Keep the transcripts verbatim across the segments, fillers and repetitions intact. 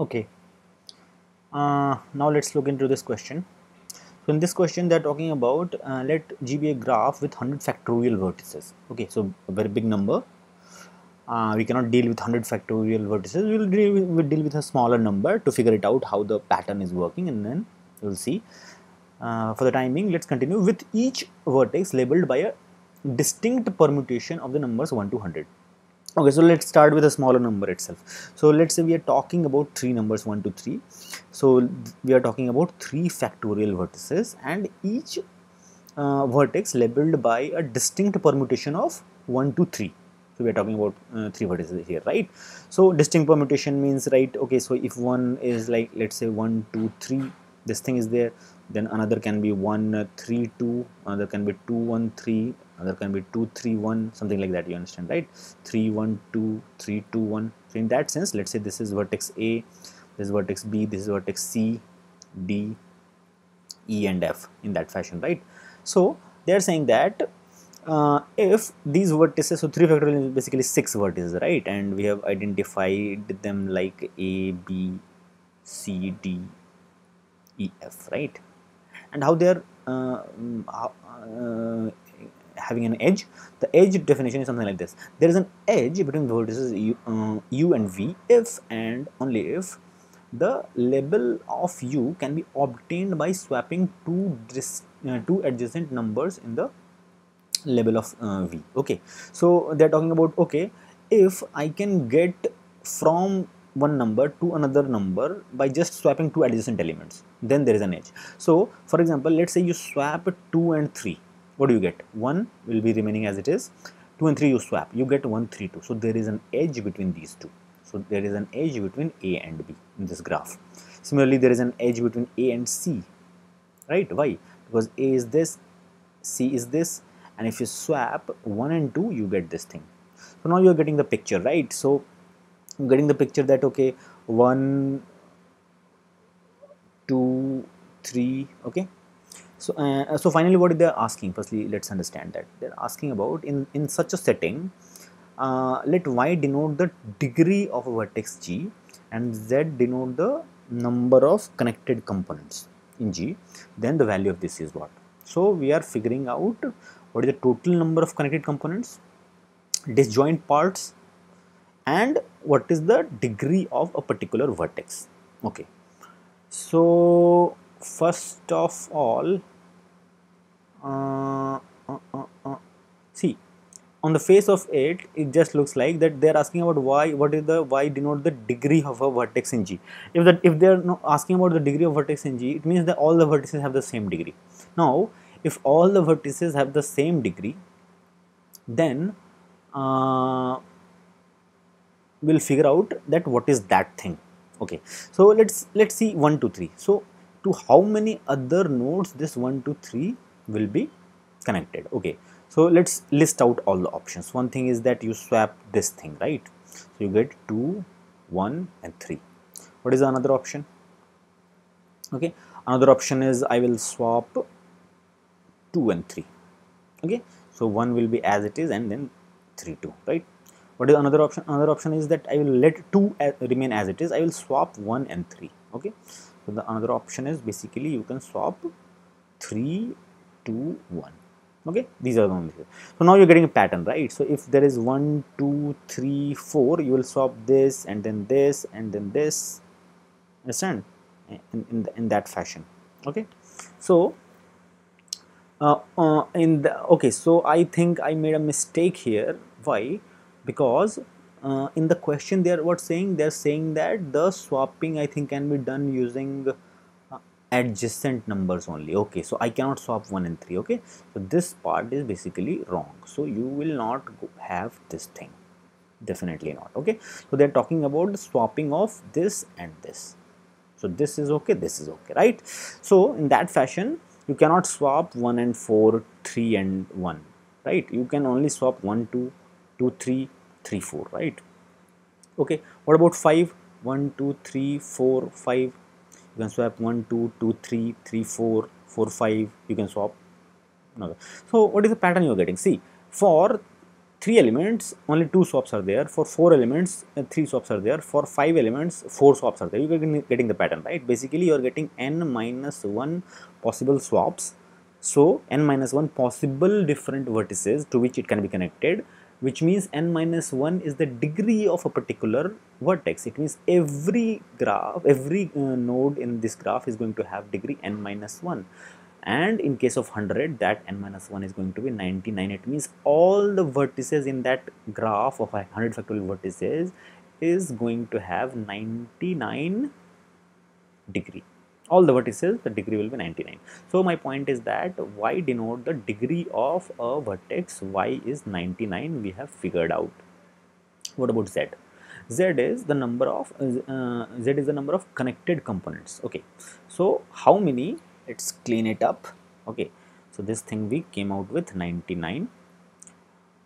Okay, uh, now let's look into this question. So in this question, they're talking about uh, let G be a graph with one hundred factorial vertices. Okay, so a very big number. Uh, we cannot deal with one hundred factorial vertices. We'll deal with, we'll deal with a smaller number to figure it out how the pattern is working, and then we'll see. Uh, for the time being, let's continue with each vertex labeled by a distinct permutation of the numbers one to one hundred. Okay, so let's start with a smaller number itself. So let's say we are talking about three numbers one to three. So we are talking about three factorial vertices, and each uh, vertex labeled by a distinct permutation of one to three. So we are talking about uh, three vertices here, right? So distinct permutation means, right, okay, so if one is like, let's say one, two, three, this thing is there, then another can be one, three, two, another can be two, one, three, another can be two, three, one, something like that, you understand, right? three, one, two, three, two, one. So in that sense, let's say this is vertex A, this is vertex B, this is vertex C, D, E and F, in that fashion, right? So they are saying that Uh, if these vertices, so three factorial is basically six vertices, right? And we have identified them like A, B, C, D, E, F, right? And how they are uh, uh, having an edge? The edge definition is something like this. There is an edge between the vertices U, uh, U and V if and only if the label of U can be obtained by swapping two, uh, two adjacent numbers in the label of uh, V. Okay, so they're talking about, okay, if I can get from one number to another number by just swapping two adjacent elements, then there is an edge. So for example, let's say you swap two and three, what do you get? one will be remaining as it is. Two and three you swap, you get one, three, two. So there is an edge between these two. So there is an edge between A and B in this graph. Similarly, there is an edge between A and C, right? Why? Because A is this, C is this, and if you swap one and two, you get this thing. So now you are getting the picture, right? So I'm getting the picture that, okay, one, two, three, okay. So uh, so finally, what they are asking, firstly let's understand that they are asking about in in such a setting, uh, let Y denote the degree of a vertex G and Z denote the number of connected components in G, then the value of this is what? So we are figuring out what is the total number of connected components, disjoint parts, and what is the degree of a particular vertex. Okay, so first of all, uh, uh, uh, uh, see, on the face of it, it just looks like that they are asking about Y, what is the Y denote the degree of a vertex in G. If that if they are not asking about the degree of vertex in G, it means that all the vertices have the same degree. Now, if all the vertices have the same degree, then uh, we'll figure out that what is that thing. Okay, so let's let's see one, two, three. So to how many other nodes this one, two, three will be connected? Okay, so let's list out all the options. One thing is that you swap this thing, right? So you get two, one and three. What is another option? Okay, another option is I will swap two and three. Okay, so one will be as it is and then three, two, right? What is another option? Another option is that I will let two as, remain as it is. I will swap one and three. Okay, so the another option is basically you can swap three, two, one. Okay, these are the ones here. So now you're getting a pattern, right? So if there is one, two, three, four, you will swap this and then this and then this, understand, in, in, in that fashion. Okay, so Uh, uh, in the okay, so I think I made a mistake here. Why? Because uh, in the question they are what saying? They are saying that the swapping I think can be done using uh, adjacent numbers only. Okay, so I cannot swap one and three. Okay, so this part is basically wrong. So you will not go have this thing, definitely not. Okay, so they are talking about the swapping of this and this. So this is okay. This is okay, right? So in that fashion, you cannot swap one and four, three and one, right? You can only swap one, two, two, three, three, four, right? Okay, what about five? one, two, three, four, five. You can swap one, two, two, three, three, four, four, five. You can swap another. So what is the pattern you are getting? See, for three elements, only two swaps are there. For four elements, uh, three swaps are there. For five elements, four swaps are there. You are getting the pattern, right? Basically, you are getting n minus one possible swaps. So, n minus one possible different vertices to which it can be connected, which means n minus one is the degree of a particular vertex. It means every graph, every uh, node in this graph is going to have degree n minus one. And in case of one hundred, that n minus one is going to be ninety-nine. It means all the vertices in that graph of one hundred factorial vertices is going to have ninety-nine degree. All the vertices, the degree will be ninety-nine. So my point is that y denote the degree of a vertex. Y is ninety-nine. We have figured out. What about z? Z is the number of uh, z is the number of connected components. Okay. So how many? Let's clean it up. Okay, so this thing we came out with ninety-nine.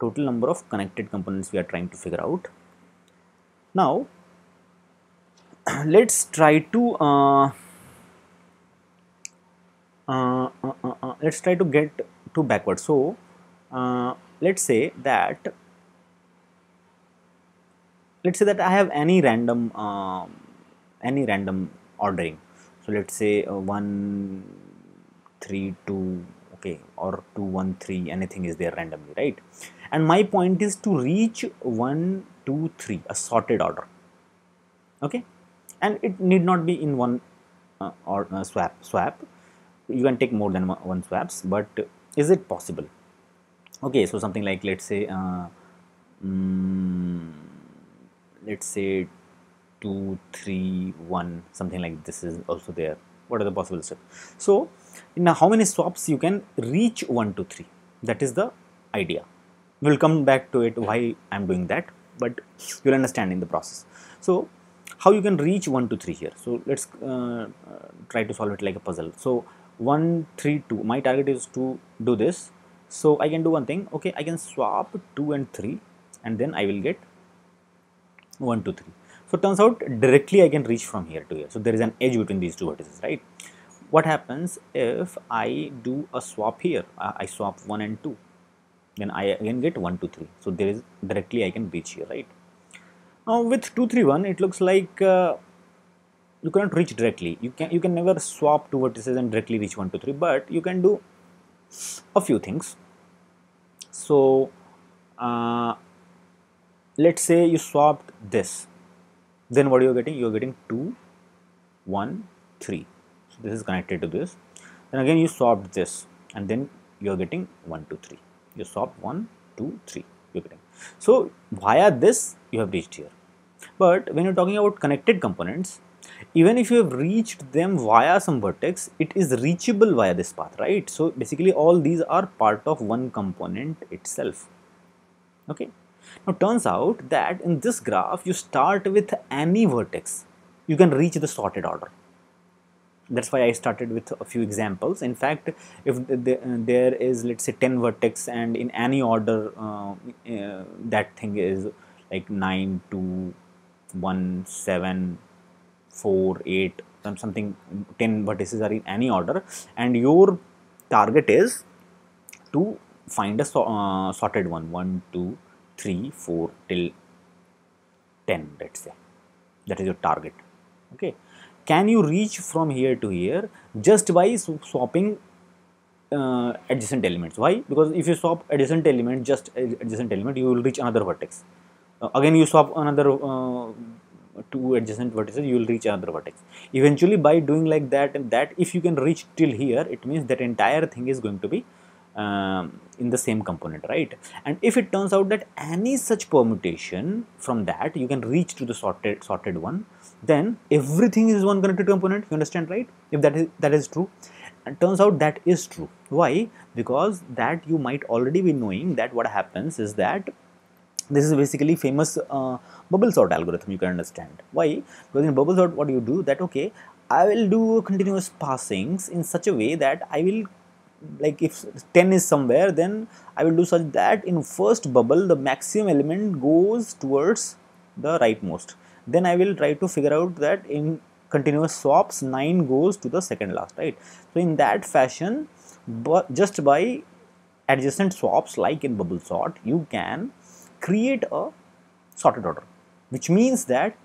Total number of connected components we are trying to figure out. Now let's try to uh, uh, uh, uh, uh, let's try to get to backward. So uh, let's say that let's say that I have any random uh, any random ordering. So let's say uh, one three two, okay, or two one three, anything is there randomly, right? And my point is to reach one two three, a sorted order, okay? And it need not be in one uh, or uh, swap swap. You can take more than one swaps, but is it possible? Okay, so something like, let's say uh, mm, let's say two three one, something like this is also there. What are the possible steps? So now how many swaps you can reach one two three? That is the idea. We'll come back to it why I'm doing that, but you'll understand in the process. So how you can reach one two three here? So let's uh, try to solve it like a puzzle. So one three two, my target is to do this. So I can do one thing. Okay, I can swap two and three and then I will get one two three. So turns out directly I can reach from here to here. So there is an edge between these two vertices, right? What happens if I do a swap here? Uh, I swap one and two, then I again get one two three. So there is directly I can reach here, right? Now with two three one, it looks like uh, you cannot reach directly. You can you can never swap two vertices and directly reach one two three, but you can do a few things. So uh, let's say you swapped this. Then what you're getting? You're getting two one three. So this is connected to this. Then again you swapped this, and then you're getting one two three. You swapped one two three. You're getting. So via this you have reached here. But when you're talking about connected components, even if you have reached them via some vertex, it is reachable via this path, right? So basically all these are part of one component itself. Okay. Now turns out that in this graph you start with any vertex, you can reach the sorted order. That's why I started with a few examples. In fact, if there is, let's say, ten vertex, and in any order uh, uh, that thing is like nine two one seven four eight, some something, ten vertices are in any order, and your target is to find a so, uh, sorted one, one two three four till ten, let's say. That is your target. Okay, can you reach from here to here just by swapping uh, adjacent elements? Why? Because if you swap adjacent element, just adjacent element, you will reach another vertex. Uh, again you swap another uh, two adjacent vertices, you will reach another vertex. Eventually by doing like that, and that if you can reach till here, it means that entire thing is going to be Um, in the same component, right? And if it turns out that any such permutation from that you can reach to the sorted sorted one, then everything is one connected component. You understand, right? If that is that is true, and turns out that is true. Why? Because that you might already be knowing that what happens is that this is basically famous uh, bubble sort algorithm. You can understand why, because in bubble sort what you do that, okay, I will do continuous passings in such a way that I will, like, if ten is somewhere, then I will do such that in first bubble the maximum element goes towards the rightmost. Then I will try to figure out that in continuous swaps nine goes to the second last, right? So in that fashion, but just by adjacent swaps like in bubble sort, you can create a sorted order, which means that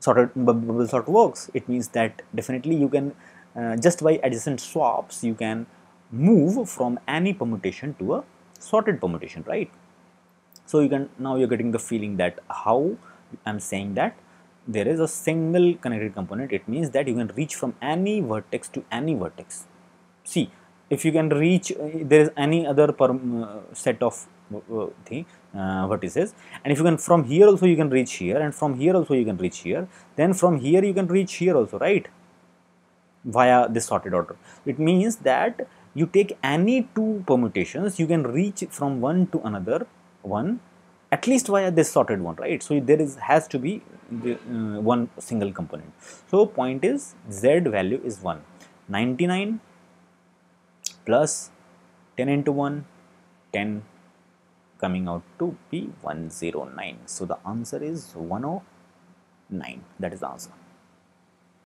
sorted bubble sort works. It means that definitely you can uh, just by adjacent swaps you can move from any permutation to a sorted permutation, right? So you can, now you're getting the feeling that how I'm saying that there is a single connected component. It means that you can reach from any vertex to any vertex. See, if you can reach uh, there is any other perm, uh, set of uh, thing, uh, vertices, and if you can from here also you can reach here, and from here also you can reach here, then from here you can reach here also, right, via this sorted order. It means that you take any two permutations, you can reach from one to another one at least via this sorted one, right? So there is has to be the, uh, one single component. So point is Z value is one. ninety-nine plus ten into one, ten, coming out to be one hundred nine. So the answer is one hundred nine. That is the answer.